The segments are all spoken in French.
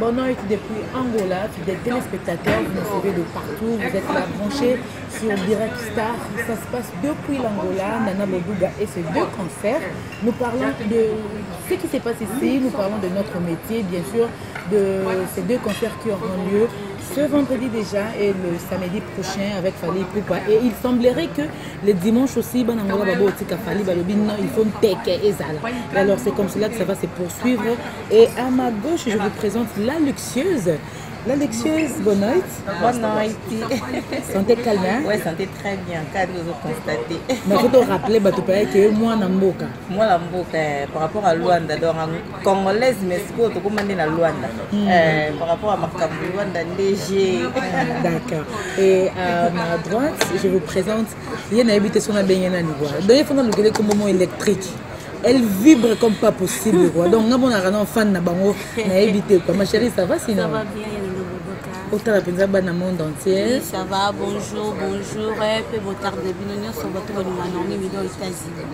Bon oeil depuis Angola, des téléspectateurs, vous nous suivez de partout, vous êtes là branchés sur Direct Star. Ça se passe depuis l'Angola, Nana Boduga et ses deux concerts. Nous parlons de ce qui se passe ici, nous parlons de notre métier, bien sûr, de ces deux concerts qui auront lieu ce vendredi déjà et le samedi prochain avec Fally Ipupa. Et il semblerait que le dimanche aussi, il faut et Zala. Alors c'est comme cela que ça va se poursuivre. Et à ma gauche, je vous présente la luxueuse. La luxueuse, bonne nuit. Bonne nuit. Santé calme, hein? Oui, santé très bien. Car nous avons constaté. Mais faut te rappeler que moi, Namboka. Moi, Namboka, par rapport à Luanda, donc congolaise, mais c'est quoi, tu commandes la Luanda. Par rapport à Marc Luanda, léger. D'accord. Et à ma droite, je vous présente Yéna Habitation à Benyanani. Donc, il faut nous regarder comme moment électrique. Elle vibre comme pas possible. Donc, nous avons un fan à éviter. Ma chérie, ça va sinon? Ça va bien, Yéna Boduga. Au monde entier. Ça va, bonjour, bonjour. Et bon tard de binôme, on va trouver Naomi Midon aux États-Unis.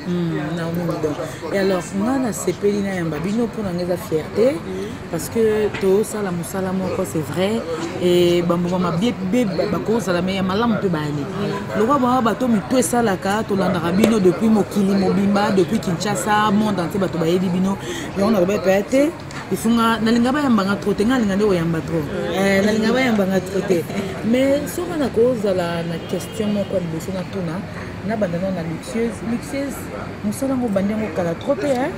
Naomi Midon. Et alors, Nana Sepelina Yambabino pour la fierté. Parce que tout ça, la moussala, c'est vrai. Et je m'a bien bébé, ça la meilleure malam peut bailler. Le roi Bato, mais tout ça, la carte, on a bino depuis Mokili, Mobimba, depuis Kinshasa. Monde entier bato baye bino et on a bien pété il faut nalingaba yambanga trop tenga lingande oyamba trop nalingaba yambanga trop mais sur la cause la question mon quoi de son atona na bandana na luxueuse nous sommes bandango kala trop hein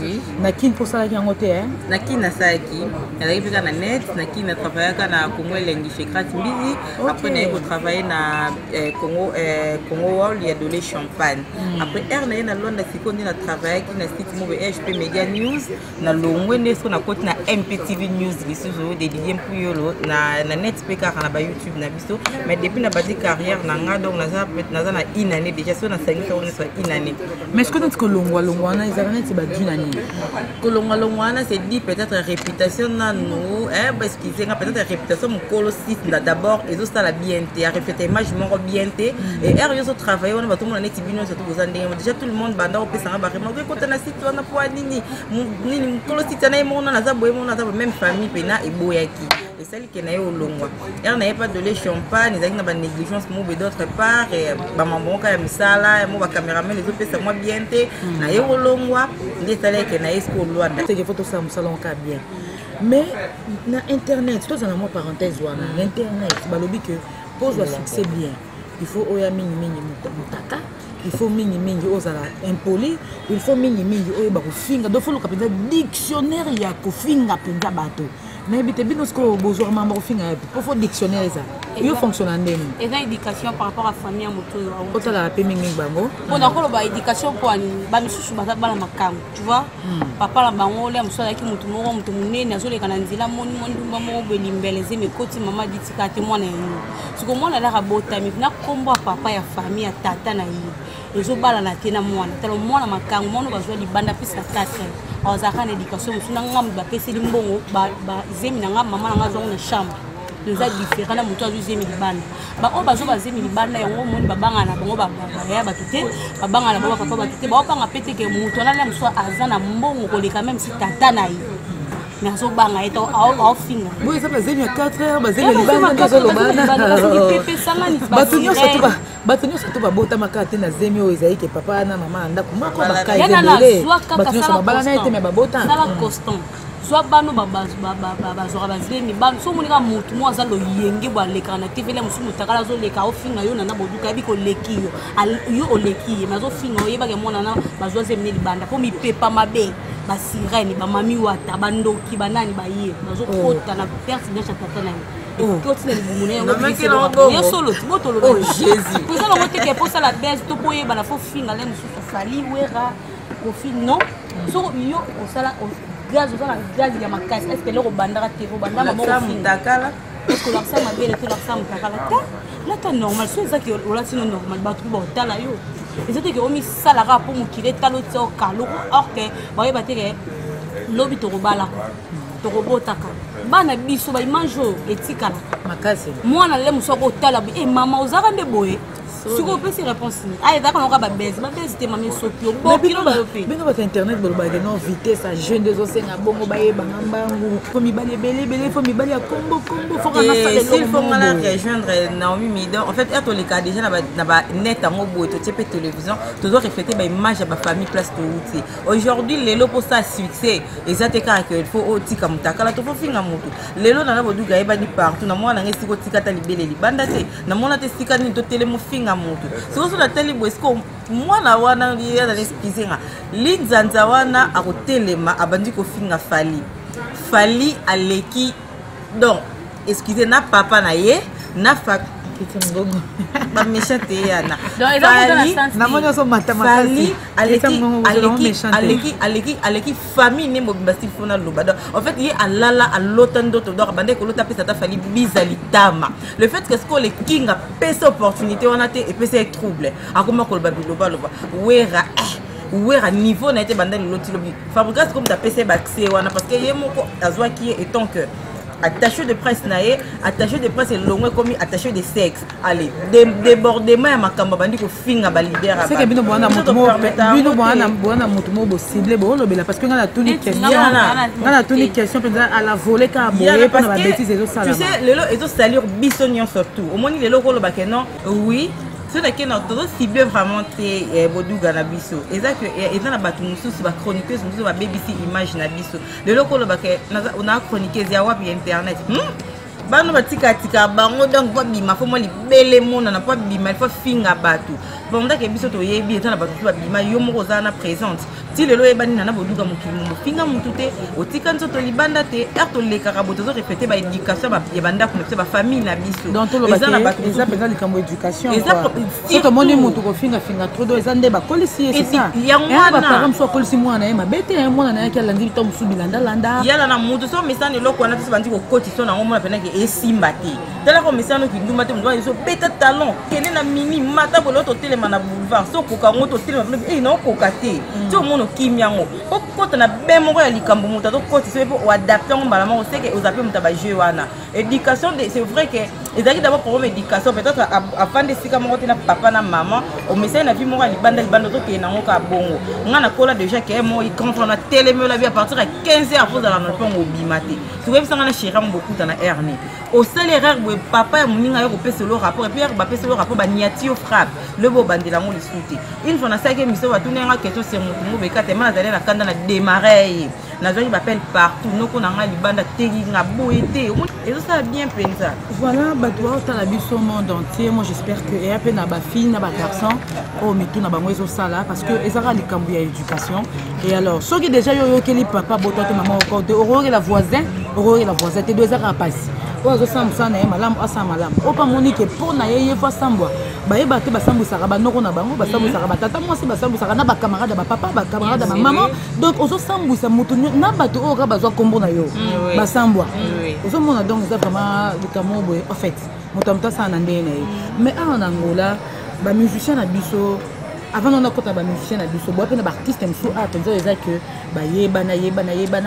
oui na kin pour ça yango te hein na kin na saki elle arrive na net na kin na travailler kana Congo lengi secrète mbizi après na travailler na Congo wall il y a donné champagne après elle na Londres siko ni na travailler qui n'a site mauvais HP Media News na longwe neso na côté na MPTV News biso dédié pour yolo na net speaker na ba YouTube na biso mais depuis na bâti carrière na nga donc na une année déjà sur na 5 ans na une année mais ce que notre longwa longwa na internet c'est ba d'une année que longwa longwa na c'est dit peut-être réputation na nous hein parce qu'ils ont peut-être réputation mon colossite d'abord ils ont ça la BNT a reflété image mon BNT et ils ont travaillé on va tout le monde net bino surtout vous déjà tout le monde banda au pesa vraiment quand on a cité on a pour nini nini colo cité na mon na za boy mon na za même famille pena et boyaki et celle qui na au longwa elle n'avait pas de lait champagne ils avaient une négligence mon d'autre part et ba mambo ka misala mon ba caméraman les autres pesa moi bien té na au longwa les celle qui na esco Luanda c'est que photo ça salon ka bien mais na internet tout ça na moi parenthèse wana internet ba lobby que pose le succès bien il faut oya mini mini mutaka il faut mini mini aux ala impoli il faut mini mini oyo ba kofinga do faut lokapenza dictionnaire ya kofinga penza bato mais bité bino sko bozoir mamba kofinga faut dictionnaire ça yo fonctionne ndeni et la éducation par rapport à famille moto auto la pe mingi bango on a ko ba éducation pour ba misusu ba bala makambo tu vois papa la bango le mso ki mutu moko mutu munene azole kana nzila moni moni ndumba moko be limbeleze me koti mama ditika te mwana yenu siko mwana la rabota mi na kombo papa ya famille ya tata na yini ezo bala na tena mwana talo mwana makango mwana bazwa libanda pisa tata azaka na éducation msuna ngambe ba pese limbongo ba zemi na ngamba mama na ngazo na chambre nous a différents la moto a usé milibana bah on bazo basé milibana et on monte babanga na bongo babaya batute babanga na bongo papa batute bah on parle pété que moto là même soit azana mbongo koleka même si tata na yi mais azo banga et au fin oui ça basé à 4 heures basé milibana dans le bana batonyo surtout ba bota makate na zemi o ezai que papa na maman anda kuma ko ba kai dele batonyo so babala na ete mais ba bota ça la constant soit bano bazora bazemi bano so monika mutu mo azalo yenge ba leka na TV le musu mutakala zo leka o finga yo Nana Boduga biko leki yo yo o leki mais zo finga yo ba ke mona na bazwa zemini libanda ko mi pepa mabe ba sirene ba mami wata bandoki banani ba ye bazo kota na personnage ya tata na et tout le monde est en solo oh Jésus pour ça on vote que pour ça la baisse to poye ba la fo finga le musu sali wera ko fin non so yo o sala gaz dans la gaz il y a ma casse est-ce que le robanda tero banda maman mutaka est-ce que l'accent ma belle tout l'accent mutaka là c'est normal c'est ça qui là c'est normal ba trouba otala yo ils étaient que omi sala ra pour mukile talo tso kalo or que ba ye ba teke lobi to robala to robotaka bana biso ba imanjo etikala makase mwana le musoko otala et maman ozaka nde boye Si vous avez des réponses, vous avez des baisses. Vous avez des sauts. Vous avez des sauts. Vous avez internet, vous avez des vitesses à jeune de Zosen, à Bongo, Baye, Bangambango. Faut m'y baler, faut m'y baler à Combo, Combo. Faut qu'on a rejoindre Naomi Midan. En fait, il y a déjà net à Mobo et tout type de télévision. Tout doit refléter l'image de ma famille place de Outi. Aujourd'hui, les lots pour ça succès. Et ça, c'est qu'il faut aussi comme ta carte. Il faut finir à Moto. Les lots, Nana Boduga, il y a des partout. Nous avons des ticata libellés. Nous avons des ticata libellés. C'est aussi la télé où est-ce que moi la wana lié dans l'expliquer l'inzanza wana a kotelema abandi ko finga Fally aleki donc excusez na papa na ye na fa ba méchante yana Fally aleki famille ne mobimasti fona loba donc en fait il alala à l'autre d'autres donc bande ko l'autre pesa ta Fally bizalitama le fait que ce qu'on les king a pesa opportunité on a été et pesa trouble a comment ko ba biloba loba wera à niveau n'était bande l'autre lobby fabricasse comme ta pesa baxé wana parce que yemoko azwa qui est tant que attaché de presse naé, attaché de presse et longue comme attaché de sexe. Allez, débordement à ma camba bandi ko finga ba libérer. C'est que bino bwana mutmo, bino bwana mutmo bo ciblé bo lobela parce que on a tout une question. On a tout une question pendant à la volée ka boye pour la bêtise et ça là. Tu sais, les lots et autres salure bisonnion surtout. Au moins les lots ko loba kenon, oui. C'est là que notre cible vraiment c'est Boduga na biso. Exact que ils ont la battu musu sur la chroniqueuse musu va baby si image na biso. Le loco le baké on a chroniqueuse ya wap internet. Ba no batika tika bango donc va bima faut moi libele mon na pas bima il faut finga battu. Bon donc biso to yebi et na battu ba bima yo mo kozana présente. Ti le lo e bani Nana Boduga mokimo mo finga mutute otika nzo to libanda te er to le karabo to répéter ba éducation ba banda ko ba famille na biso. Donc to le baké ils a besoin de comme éducation. Si to moni mutu ko finga finga trop do ezande ba kolisi c'est ça. Et ba param so kolisi mo na e ma bete e mo na ya ka landi to musu bilanda landa. Yala na mutu so mesane lo ko na to bandi ko kotiso na ngoma pena ke esimbati tala ko misano ki nduma te mwa iso peta talon kene na mini mata bolo to telema na boulevard so ko ka ngoto telema e na ko kate to mono kimyango ko kota na bemo ko ya likambo muta to koti so o adapter mbala mo se ke ozape muta ba jeu wana éducation c'est vrai que ezaki d'abord pour éducation peut-être avant de sika mo tena papa na maman o misano na vi mo ali banda bando to ke na ngo ka bongo nga na kola déjà que mo il quand on a telema la vie à partir à 15h vous dans notre ngo bimate tu vois ça nga na chéra beaucoup dans na hernie au seul erreur où papa moninga yo pèse le rapport et puis ba pèse le rapport ba niati au frappe le bo bandela mo lisuti une fois na ça que miso ba tunenga question c'est mo be ka tema na zale na kanda na démarrer na zali ba pelle partout noko na nga libanda tekinga boité et ça a bien pensé voilà ba toi au la biso monde entier moi j'espère que et après na ba fille na ba garçon oh mais tout na bango eso sala parce que ezara likambu ya éducation et alors ceux qui déjà yo yo keli papa boto te maman encore de orore la voisine te deux heures passe pour que ça me sane malam asa malam opa monique pour na yeye va sambwa ba yeba te ba sambu saraba noko na bango ba sambu saraba tata moi si ba sambu sarana ba camarade ba papa ba camarade ba maman donc ozo sambu sa mutu na ba to oka bazwa kombo na yo ba sambwa ozo mona donc ça vraiment le camobo en fait mutamta sana ndene mais en Angola ba musicien na biso avant on a compté ba musicien na biso bo pe na ba artiste mso a tenzo ezaki bayebana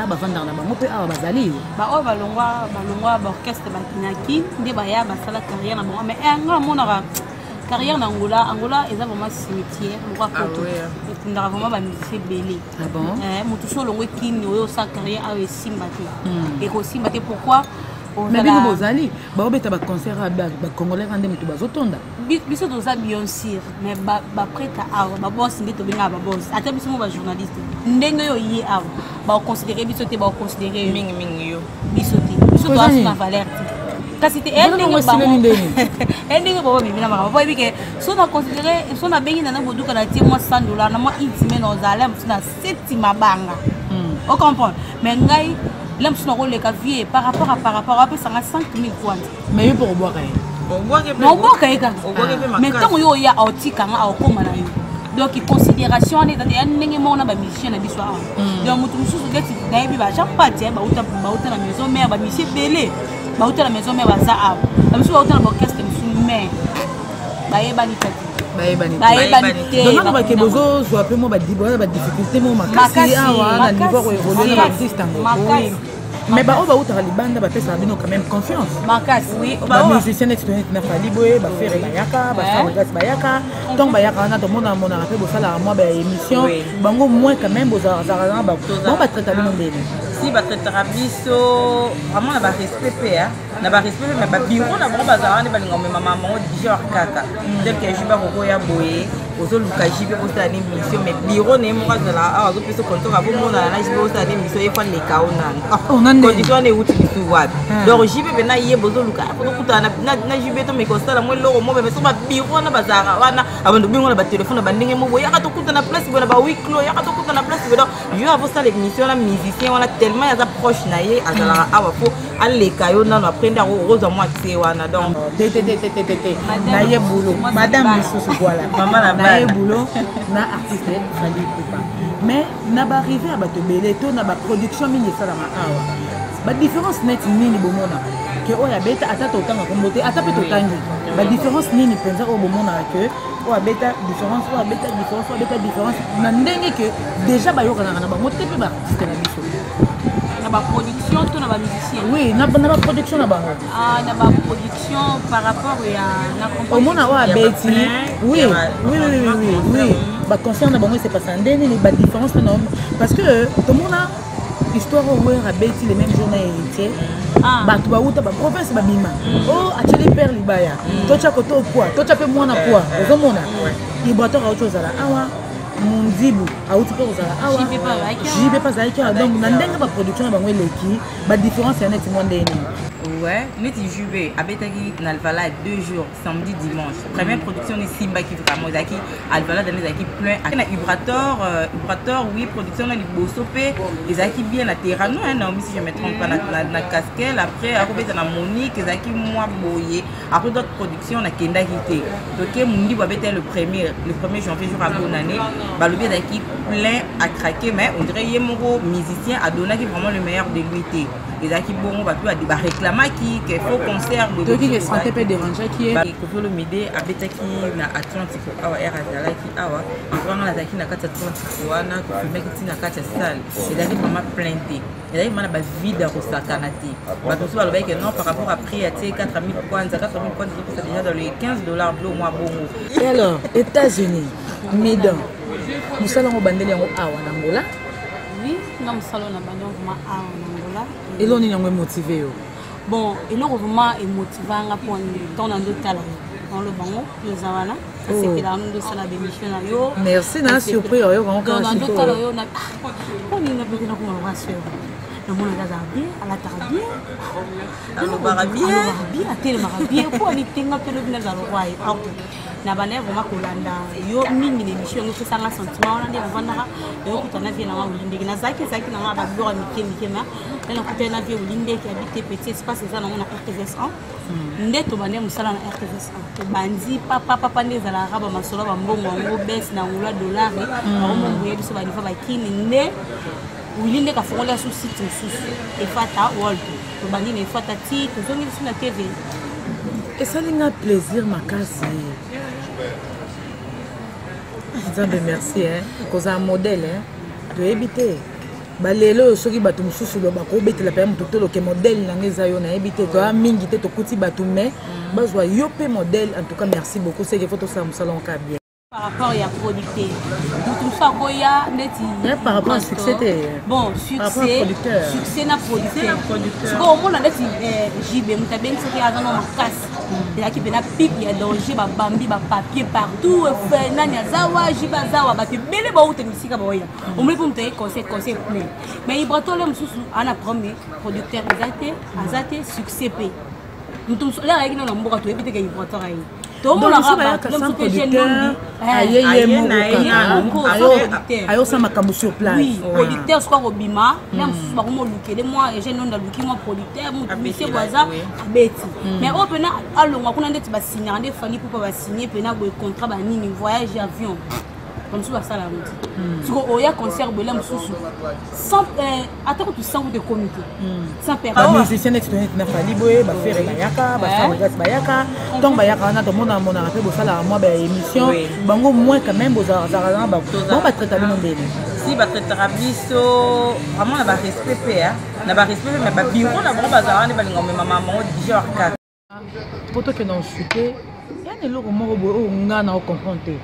bavandaka na bango mpe awa bazali bao balongwa baorchestre bakinaki nde baya basala carrière na bango mais anga monaka carrière na Angola eza vraiment cimetière moko koto etindaka vraiment bamusicien ebele motu so olongo ekini oyo osala carrière awa esimba te ekosimba te pourquoi mais bino bozali baobeta baconcert bacongolais rende motu bazotonda biso toza bien sûr mais baprête awa babosi nde tobengaka babosi ata biso mo bajournaliste ndenge oyo ye awa baoconsidere biso te baoconsidere mingimingi yo biso te biso toaso na valeur te kasi te endenge babobimina makambo po yebi ke so na considere so na bengi Nana Boduga na tie mwa $100 na mwa intime na ozala mosu na seti mabanga o comprendre mais ngai l'homme se n'aura les caviers par rapport à peu ça a 5 000 francs. Mais il pour boire rien. On boit mais tant qu'il y a outil quand on a au commandaire. Donc considération on est dans des animaux on a des musiciens na biso. Donc nous tous on est dans des bâches pas tiens bah outa la maison mais bah musicien belé bah outa la maison mais bah ça ab. Bah musicien outa la orchestre mais bah y est banitati. Baebanité donc on va que bozo soit peu moi ba difficulté moi makasi awa na niveau évoluer na artiste en gros Mais bah, on va Liban, bah, ça donne quand même confiance. Marcas, oui. Bah, musicien expérimenté n'a pas libéré, bah, faire Bayaka, bah, faire Bayaka. Tant Bayaka, on a tout le monde a rappelé pour ça la moi bah émission. Bah, au moins quand même, bah, Zara, bah, on va traiter le monde. Si, bah, traiter Rabiso, vraiment, on a respecté, hein. On a respecté, mais bah, bien, on a vraiment Zara, on est pas les gars, mais maman, déjà Kaka. Dès que je suis pas au Roya Boy. Aux autres Lukaji veut aussi aller mission mais bureau n'est pas de la à plus au compteur à vous mon à la je veux aussi aller mission et pas les caonan on a condition les outils du web donc j'y vais maintenant hier besoin Lucas pour nous couper na j'y vais tomber constat la moi l'eau moi mais sur ma bureau na bazar wana avant de bureau na bas téléphone na banding moi voyez à tout couper na place voilà bah oui clos à tout couper na place voilà je avant ça les missions la musicien on a tellement ils approchent naie à la à pour aller caonan après d'avoir rose à moi c'est wana donc tété naie boulot madame Bissou voilà maman boulot na artiste Fally Ipupa mais na ba arrivé à bato beleto na ba production mini sala ma awa ba différence net nini bomona que oya beta atata otanga kombote atape totangi ba différence nini penza ko bomona que oya beta différence na ndenge que déjà ba yoka na ba moté pe ba artiste na biso na ba production to na ba musicien oui na ba production na ba ah na ba production par rapport à na komona oya beti oui. Bah concernant bon c'est pas ça les différences non parce que tout le monde a histoire au moins rabeti les mêmes journées héritiers bah tu vas où tu vas province bah bima oh à quel père libaya toi tu as coté au poids toi tu as fait moins à poids au moment là il boit autre chose à la awa mon dibu à où tu peux aux à awa j'y vais pas avec donc on a dingue pas production bah ouais les qui bah différence c'est nettement des ouais, nous disons que nous avons 2 jours, samedi, dimanche. Première production de Simba qui est vraiment Zaki, Alvala dans les Zaki plein. Il y a Vibrator, oui, production dans les Bossopé, les Zaki bien à Terrano, non, si je ne me trompe pas, la casquette. Après, il y a Monique, les Zaki moi boyé. Après, d'autres productions, on a Kenda Hité. Donc, Mundi va être le 1er janvier, jour à bonne année. Le Zaki plein à craquer, mais on dirait que mon musicien a donné vraiment le meilleur de lui. Les Zaki bon, va plus réclamer. Qui faut concert de tout qui est santé peut déranger qui est le midi à bêta qui na Atlantique awa era dala qui awa vraiment la zaki na 430 wana ko mec qui na 4 salle et d'ailleurs vraiment plainté et d'ailleurs mana ba vide au sakanati ba tout ça le bec non par rapport à prix à 4000 points ça déjà dans les $15 de mois bongo et alors États-Unis mesdames nous allons bander yango awa na Angola oui nous allons na bander vraiment awa na Angola et l'on est motivé. Bon, et le mouvement est motivant pour nous dans notre talent. Dans le bango, nous avons là. Ça c'est que dans notre salle de mission. Merci, n'a surpris. Dans notre talent, on a besoin de nous rassurer. Le monde est bien, à la tarabie, à télémarabie, pour aller tenir le village à l'oreille. Na bana vraiment kolanda yo mingi ne mission ngso sanga sentiment on a vanaka yo kutana vie na ulinde na zaki na ba bora mikemikema na kutana vie ulinde ki habite petit espace za na na RTS1 ndeto bana musala na RTS1 to banzi papa ne za la raba masolo ba mbongo ngo bes na ngula dollar ba mbongo yetu so ba nifa ba kini ne ulinde ka fongola sous site sous e fata world to bani ne fata ti to zongi sous na TV et ça linga plaisir makasi. Merci, hein. Cause un modèle, hein. De éviter. Balélo, ceux qui battent sous le bakoubet, la paix, tout le modèle, l'anglais, on a évité. Toi, mingi, t'es au couti batou, mais, bah, je vois, yopé modèle. En tout cas, merci beaucoup. C'est que photos, ça me salon bien. Par rapport à la producteur, tout ça, quoi, par rapport à succès, bon, succès, na producteur. C'est bon, on a des JB, on a bien ce qui a dans nos casques. Il y a qui viennent à pique, il y a danger, bah bambi, bah papier partout. Nani azawa, jibazawa, bah tu belle, bah où t'es musique, bah ouais. On me demande conseil plein. Mais il brato le mususu, on a premier producteur, azate, succès p. Nous tous là avec nos nombres, tu évites qu'il brato rien. Donc on a un producteur, aïe ça m'a camus sur place. Oui, producteur soit Robima, là on va vraiment looker. Moi, j'ai non dans looker moi producteur, mon monsieur Guaza, Betty. Mais on peut na alors on a des signer, on a des familles pour pas signer, on a des contrats, on a des voyages avion. Comme ça va ça la route. Tu vois, on y a concert belem sous sans attends tout ça de comité. Sans perdre. Bah musicien expérimenté na Fally Ipupa, bah faire Bayaka, bah faire Gas Bayaka. Donc Bayaka on a tout monde à mon rappel pour ça la moi bah émission. Bango moins quand même aux artisans bah bon bah traiter le monde. aussi batraitera biso vraiment na ba respect na ba respect mais ba biro na vraiment bazara ne balinga me mama mon genre 4 poto que non chuter et le romo o ngana o confronter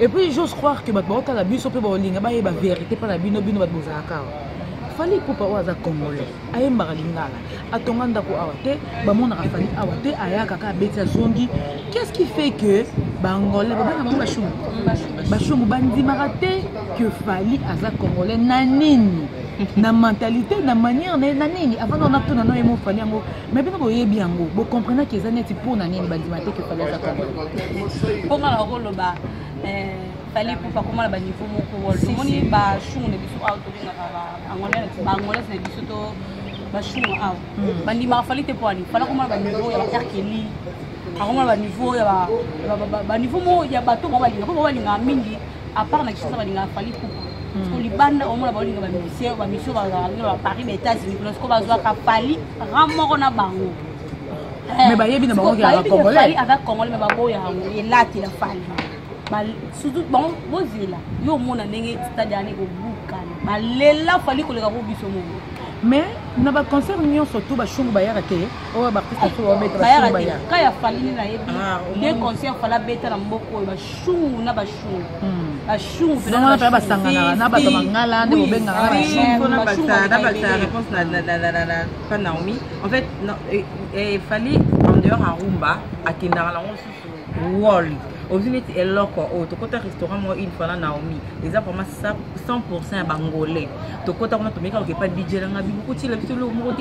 et puis j'ose croire que bat ba la biso pe ba linga ba ba vérité pas la bino bino bat bozaka Fally Ipupa waza congolais ayemba lingala atonga ndako awate ba mona Fally awate ayaka ka beta zongi qu'est-ce qui fait que bangolais ba na ba shumu ba shumu bandi marate que Fally aza congolais nanini na mentalité na manière nanini avant on a tout na no emo Fally ngo mais bien ko yebi ngo bo comprendre que zaneti pour nanini bandi mate que Fally aza congolais pour mala ko loba Fally Ipupa comment la banifo moko wol moni ba shungu ne biso auto binga ba ngole ne biso to ba shungu aw bandi ma Fally te poani fala comment ba niveau ya karkeli comment ba niveau ya ba niveau mo ya bato ba linga ko ba linga mingi à part na kisa ba linga Fally Ipupa parce que libanda o mo la ba linga ba mission ba ngala Paris mais États-Unis parce que ba zo ka Fally ramoko na bango mais ba yebi na bango ya congolais avec congolais mais ba boya ngo ye lati la Fally surtout bon bozila yo mona ndenge stade ane ko bukana balela Fally koleka ko biso mongo mais na ba concert nyon surtout ba shungu bayara te o ba artiste to o beta ba bayara ka ya Fally na yebi des concert fala beta na mboko ba shungu na ba shungu ba shungu na ba sangana na ba mangala ne obenga na ba shungu na ba ta réponse na pas Naomi en fait et Fally en dehors à Rumba à Kendara la on sous wall au final elle loco au to côté restaurant moi une fois là Naomi les a vraiment 100% bangolais to côté on tombe quand que pas DJ là ngabi beaucoup ti la biso le mot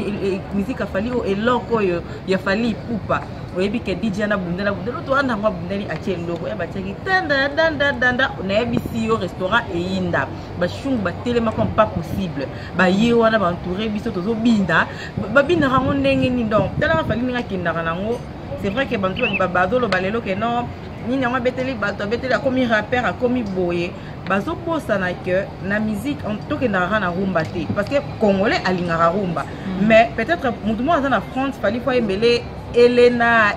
musique a Fally au eloko ya Fally Ipupa oyebi ke DJ na bundela bundela to anda ngwa bundeli a tie loko e ba tie tanda danda danda na yebi si au restaurant e inda ba shung ba telema comme pas possible ba ye wana ba entouré biso tozo binda ba binda rango ndenge ni donc tala Fally ninga kindaka nango c'est vrai que bantu ba bazolo balelo ke non ni n'ama beteli bato beteli akomi rappeur akomi boye bazo posa na que na musique en tout que na rana rumba te parce que congolais alingara rumba mais peut-être mouvement en France Fally faut embele Elena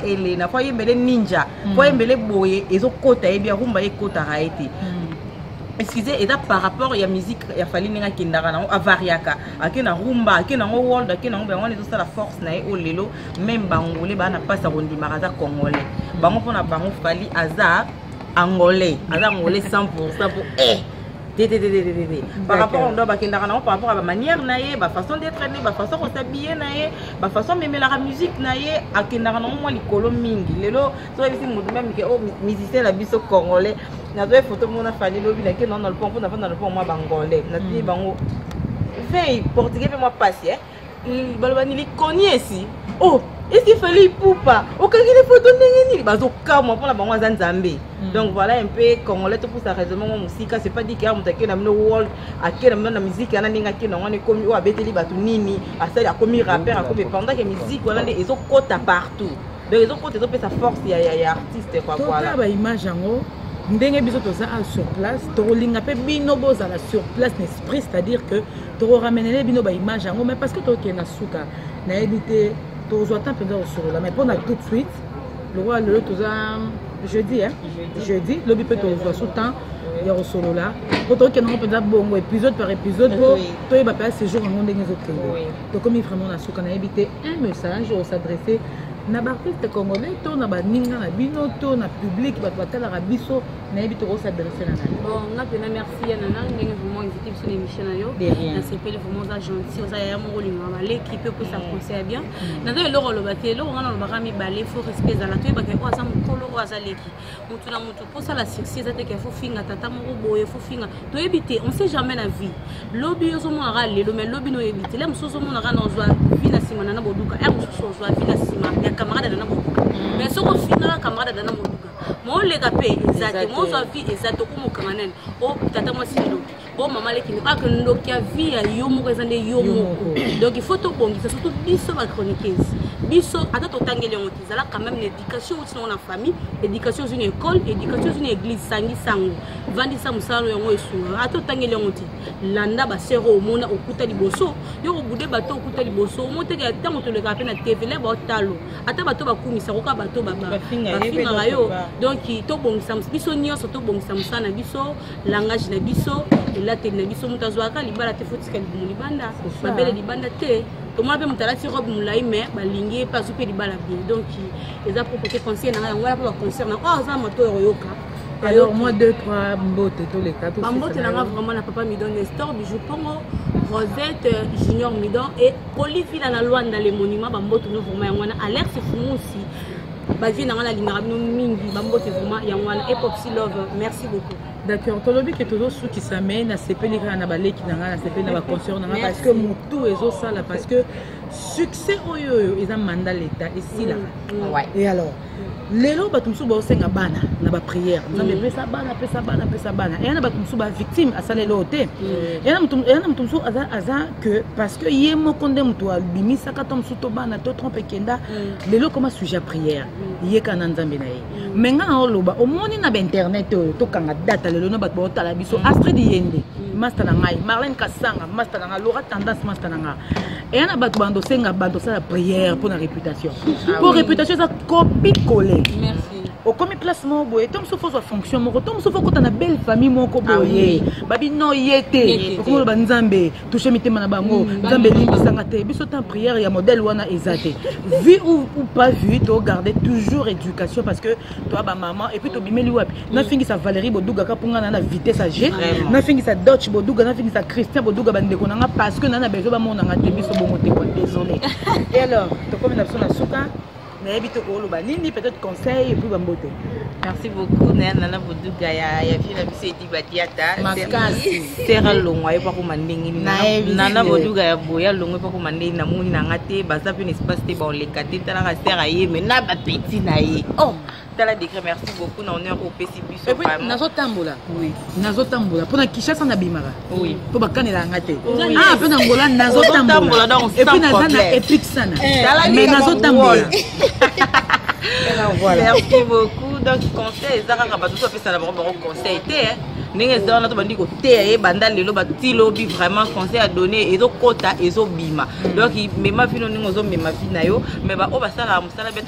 faut embele ninja faut embele boye ezo kota e bien rumba e kota raité excusez et par rapport à la musique il a fallu n'enga kindara na avariaka akena rumba akena world akena ngombe ngone zo la force na e olelo même bangolais ba na passa bondi maraza congolais bango pona bango Fally aza angolais 100% pour par rapport on doit ba kindara na par rapport à la manière naé ba façon d'être né ba façon de s'habiller naé ba façon même la musique naé akindara na mo likolo mingi lelo so ici mutu même que oh musicien la biso congolais na doit photo mona Fally lobi la que non dans le pont dans le pont moi bangolais na ti bango fait portugais moi passer il balbani li connait ici oh est-ce qu'il fallait Ipupa au cas il faut donner ni bazo ka moi pour la bango za Nzambe donc voilà un peu congolais tout pour sa raisonnement mon musique c'est pas dit qu'il y a mutaki na world à quel moment la musique ana ninga ki na ngone komi o abeteli batu nini asali akomi rappeur akomi pendant que musique voilà les ezo kota partout donc ezo kota ezo pe sa force ya artiste quoi voilà tout ba image ango ndenge biso toza sur place to linga pe bino boza la sur place l'esprit c'est-à-dire que to ramener bino ba image ango mais parce que to ke na suka na edité to zo temps pendant sur là mais pour tout de suite le roi le toza jeudi hein jeudi le bipé to zo sous temps il y a au solo là pour to ke na pendant bon épisode par épisode to e ba pas séjour en ndenge zo kende to comme vraiment na suka na edité un message au s'adresser na bariste congolais to na baninga na bino to na public bato batala rabiso na yebi to ko s'adresser na nani bon nga pena merci ya nana ndenge vraiment invité sur l'émission na yo na sepele vraiment za gentil za ya mo linga ba l'équipe pour ça conseil bien na do le rolo ba te lo ngana lo ba ka mi balé faut respect za la to ba ke ko za mo kolo ko za leki mutu na mutu pour ça la succès za te ke faut finga tata mo boye faut finga to éviter on sait jamais la vie lobi yo zo mo ra le mais lobi no éviter la musozo mo na ra na zo vie na sima Nana Boduga e musozo zo vie na sima camarade de Nana Boduga mais ce qu'on finira camarade de Nana Boduga moi les capé exactement moi vie exactement mon camarade oh tata moi c'est le bon maman les qui ne pas que nous qui a vie yo mon raison de yo donc il faut tout bon c'est surtout biso ma chroniqueuse biso attends ton tangele on tizala quand même l'éducation aussi on a famille éducation une école éducation une église sangi sango vandi sa musalo yango esura attends tangele on ti landa ba sero au mona okuta liboso yo obude bato okuta liboso mo te ka tant to le capé na tv le ba talo ata bato bakumisa koka bato bafinga yo donc to bongisa biso nyoso to bongisa musana biso langage na biso de la tenue, ils sont tous zoaka, les balles à tes fautes, les bandes, ma belle les bandes t'es. Comment on peut monter la robe moulay mais balinguer pas souper les balles bien. Donc ils ont proposé conseil, on a pour le concert, on a ça moto royoka. Alors moi 2-3 bottes tous les quatre. Ma botte là vraiment la papa me donne des stores bijoux pongo. Rosette Junior Midon et Olivier dans la loi dans les monuments bambo tout nous vraiment on a l'air c'est fou aussi basé dans la ligne nous mingi bambo te vraiment ya wana epoxy love merci beaucoup d'accord ton lobby que toujours ceux qui s'amène à CPL na na balé qui na CPL na ba concert na parce que mutu ezo sala parce que succès oyo ils ont mandat l'état ici là ouais et alors les gens batumsu ba osenga bana na ba prière na me pesa bana et na batumsu ba victime à sala l'hôtel et na mutumsu azan que parce que yemo konde mutu albimisa katumsu to bana to trompe kenda les gens comme sujet prière yeka na nzambe na ye menga o loba au monde na internet to kanga data le no batbo tala biso Astrid Yende master na ngai Marlène Kassanga master na Laura Tendance master na nga et na bat bando senga bando sala prière pour na réputation pour réputation ça copie collé. Merci. Au comme placement boy, tant sauf sa fonction, mon tant sauf quand on a belle famille mon koboyé. Babi non yété, comme le banzambe, toucher mité manabango, nzambe limbi sangate, biso tant prière ya modèle wana ezate. Vu ou pas vu, tu garder toujours éducation parce que toi ba maman et puis tu bimeli wapi. Na fingi sa Valérie Boduga ka ponga na vitesse à G, na fingi sa Dodge Boduga, na fingi sa Christian Boduga bande ko nga parce que nana bezo ba mon nga te biso bongo te ko désolé. Et alors, tu comme une option na souka peut-être conseil pour la beauté. Merci beaucoup, Nana Boduga. Merci beaucoup. Merci beaucoup. Donc, conseil, ça vraiment conseil à donner et quota et bima. Donc, ma fille, mais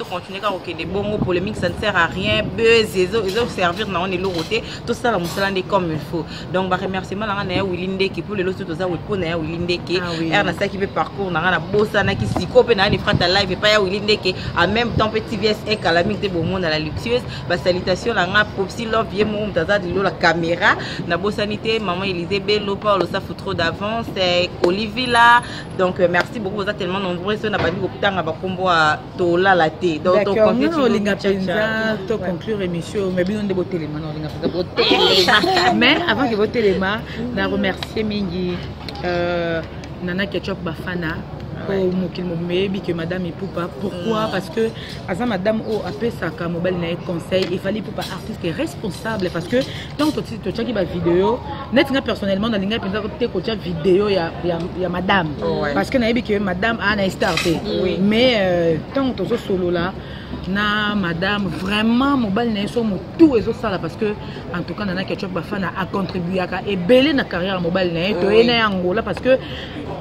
continuer car des bons polémiques, ça ne sert à rien. Servir tout ça, comme il faut. Donc, remerciement Willy qui pour les autres, qui parcours, qui en même temps petit vieux et calamité bon monde à la luxueuse. Salutation la nga popsi love vieux mon taza de la caméra na beau sanité maman Elisabeth Lopar le ça fout trop d'avance c'est Olivier là donc merci beaucoup vous êtes tellement nombreux ceux n'a pas dit autant à bakombo à tola la thé donc on continue on conclure émission mais bien on débote les mains on débote mais avant que vote les mains na remercier mingi Nana Ketchup Bafana que Madame Ipupa. Pourquoi? Parce que Aza Madame O appelle ça comme un conseil. Il fallait pour pas artiste qui est responsable parce que tant que tu as une vidéo, nettement personnellement, dans l'ingé tu as une vidéo il y a Madame parce que naïbi que Madame a un starté. Mais tant que tu es solo là, na Madame vraiment mon bal n'importe tout et ça là parce que en tout cas Nana Ketchup Bafana a contribué à et belé na carrière mon bal n'importe là parce que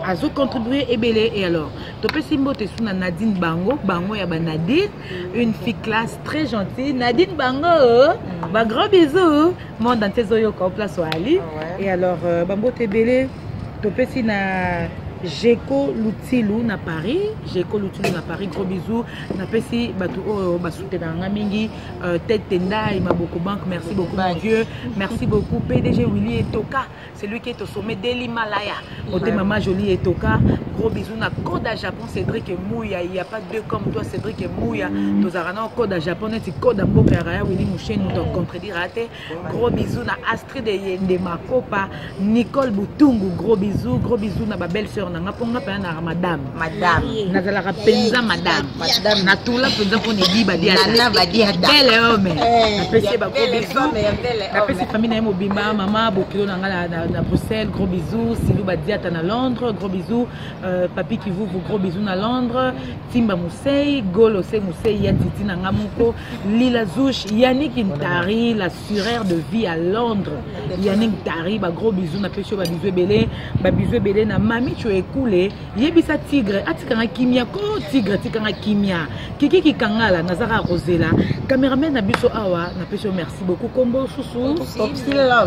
Azo contribué et belé et alors tu peux s'imboter sous Nadine Bango ya ba Nadine une fille classe très gentille Nadine Bango bah gros bisous mon dans tes oyo ko place ali et alors bambo te belé tu peux si na Géco Loutilou na Paris, gros bisous. Na pesi batou soutenanga mingi tête tendai ma beaucoup banque. Merci beaucoup mon Dieu. Merci beaucoup PDG Willy Etoka, c'est lui qui est au sommet de l'Himalaya. Côté maman jolie Etoka, gros bisous na Koda Japon, Cédric et Mouya, il y a pas deux comme toi Cédric et Mouya. Tozarana Koda Japon et Koda Bokaraya Willy Mouché nous t'ont contredit raté. Gros bisous na Astrid Yende ma copa, Nicole Boutungu, gros bisous na ma belle sœur madame ekule yebisa tigre atikanga kimia ko tigre tikanga kimia kiki kikangala nazara rosela cameraman na biso awa na peso merci beaucoup kombo susu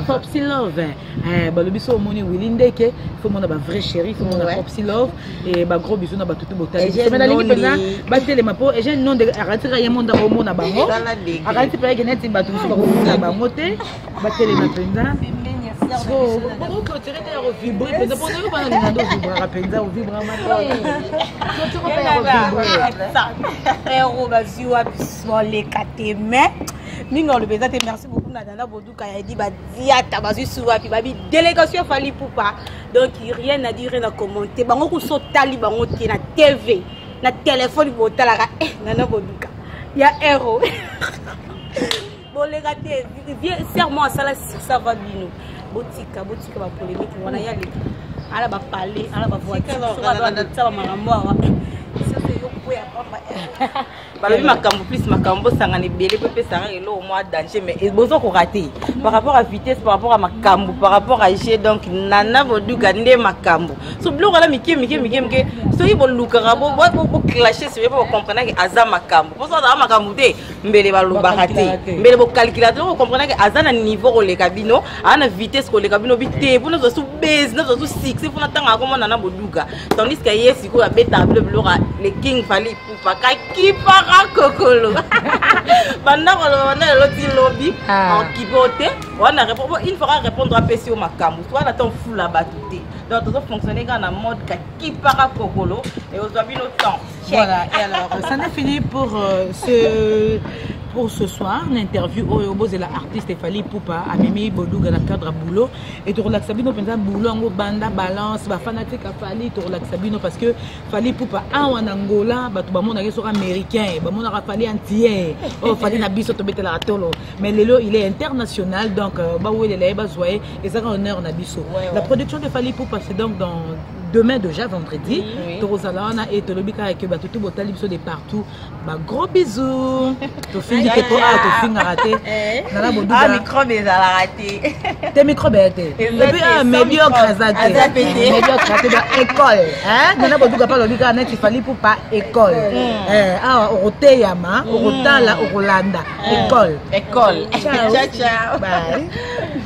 topsy love eh ba biso moni wilindeke faut mon ba vrai chéri faut mon topsy love et ba gros bisou na ba tout botali c'est na lingi pena ba tele mapo et j'ai nom de ratira yemonda omo na bango arati pa geneti ba tout ba ko na bango te ba tele mapenda merci beaucoup Nana Boduga dit délégation Fally Ipupa donc rien à dire rien à commenter na TV na téléphone Nana Boduga il y a héros bon les gars viens serment ça va bien botika botika ba polémique on a y aller ala ba parler ala ba voir ça va makambo wa ça c'est yo pour ya papa ba le makambo plus makambo sanga ne belé pe sanga elo au moins danger mais bozo ko rater par rapport à vitesse par rapport à makambo par rapport à jet donc Nana Boduga ndé makambo so blog ala miki so yo luka rabo bo clasher c'est pas comprendre que aza makambo pour ça makambo té mbélé ba lo ba rater mbélé bo calculateur on comprendre que aza na niveau au le cabino ana vitesse ce que les cabinets habitent, vous nous avez sous base, nous avez sous six, vous n'attendez comment Nana Boduga. Tandis que hier, si vous avez table Laura, les King Fally Ipupa, qui para cocolo. Pendant qu'on a l'autre lobby, on quibote, on a répondu. Il faudra répondre à Pesio Makambo. Toi, là, t'en fous la battue. Donc, tout ça fonctionne dans la mode qui para cocolo et vous avez notre temps. Voilà. Et alors, ça n'est fini pour ce soir, l'interview au Boz et l'artiste Fally Ipupa à Mimi Boduga la cadre à boulot et tu relaxes Sabino pendant boulot en banda balance va fanatique à Fally tu relaxes Sabino parce que Fally Ipupa en Angola bah tu vas mon sur américain bah mon a Fally entier oh Fally na biso to bete la tolo mais lelo il est international donc bah ouais les bah soyez et ça rend honneur na biso la production de Fally Ipupa c'est donc dans demain déjà vendredi Torozalana et Tolobika avec tout botali biso de partout bah gros bisous tu finis que toi tu finis à rater Nana Boduga micro mais à rater tes micro bête et médiocre raté médiocre raté dans école hein Nana Boduga pas Tolobika net Fally Ipupa école ah oroteyama orotala orolanda école ciao ciao bye